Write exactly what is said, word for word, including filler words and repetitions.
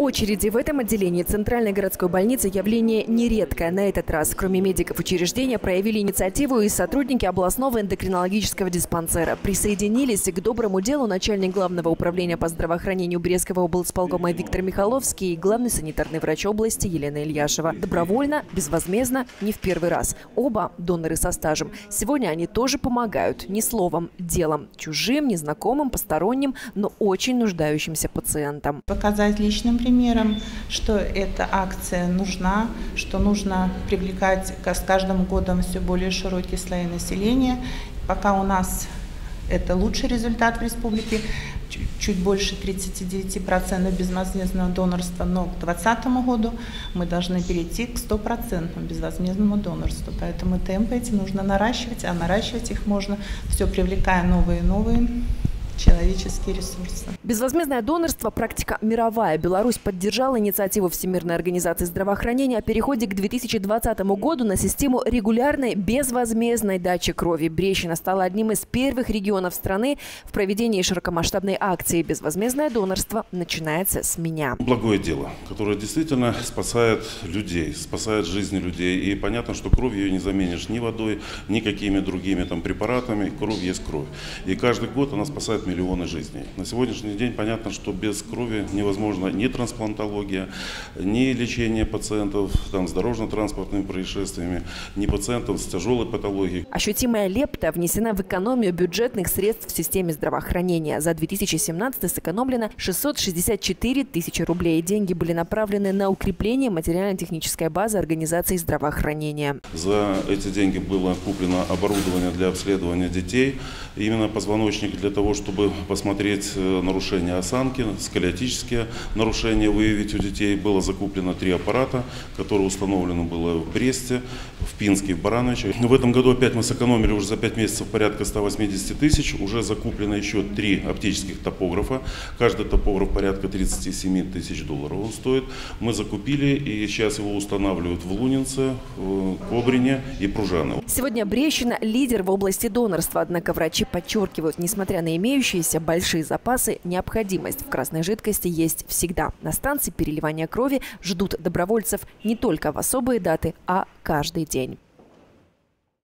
Очереди в этом отделении Центральной городской больницы явление нередкое. На этот раз, кроме медиков учреждения, проявили инициативу и сотрудники областного эндокринологического диспансера. Присоединились к доброму делу начальник главного управления по здравоохранению Брестского облсполкома Виктор Михайловский и главный санитарный врач области Елена Ильяшева. Добровольно, безвозмездно, не в первый раз. Оба доноры со стажем. Сегодня они тоже помогают. Не словом, делом. Чужим, незнакомым, посторонним, но очень нуждающимся пациентам. Показать личным примером, что эта акция нужна, что нужно привлекать с каждым годом все более широкие слои населения. Пока у нас это лучший результат в республике, чуть больше тридцати девяти процентов безвозмездного донорства, но к двадцатому году мы должны перейти к стопроцентному безвозмездному донорству. Поэтому темпы эти нужно наращивать, а наращивать их можно, все привлекая новые и новые человеческие ресурсы. Безвозмездное донорство – практика мировая. Беларусь поддержала инициативу Всемирной организации здравоохранения о переходе к две тысячи двадцатому году на систему регулярной безвозмездной дачи крови. Брещина стала одним из первых регионов страны в проведении широкомасштабной акции. Безвозмездное донорство начинается с меня. Благое дело, которое действительно спасает людей, спасает жизни людей. И понятно, что кровь ее не заменишь ни водой, ни какими другими там препаратами. Кровь есть кровь. И каждый год она спасает миллионы жизней. На сегодняшний день понятно, что без крови невозможно ни трансплантология, ни лечение пациентов там, с дорожно-транспортными происшествиями, ни пациентов с тяжелой патологией. Ощутимая лепта внесена в экономию бюджетных средств в системе здравоохранения. За две тысячи семнадцатый сэкономлено шестьсот шестьдесят четыре тысячи рублей. Деньги были направлены на укрепление материально-технической базы организации здравоохранения. За эти деньги было куплено оборудование для обследования детей, именно позвоночник, для того, чтобы чтобы посмотреть нарушения осанки, сколиотические нарушения выявить у детей. Было закуплено три аппарата, которые установлены было в Бресте, в Пинске и в Барановичах. В этом году опять мы сэкономили уже за пять месяцев порядка ста восьмидесяти тысяч. Уже закуплено еще три оптических топографа. Каждый топограф порядка тридцати семи тысяч долларов он стоит. Мы закупили и сейчас его устанавливают в Лунинце, в Кобрине и Пружаны. Сегодня Брещина – лидер в области донорства. Однако врачи подчеркивают, несмотря на имеющиеся Имеющиеся большие запасы, необходимость в красной жидкости есть всегда. На станции переливания крови ждут добровольцев не только в особые даты, а каждый день.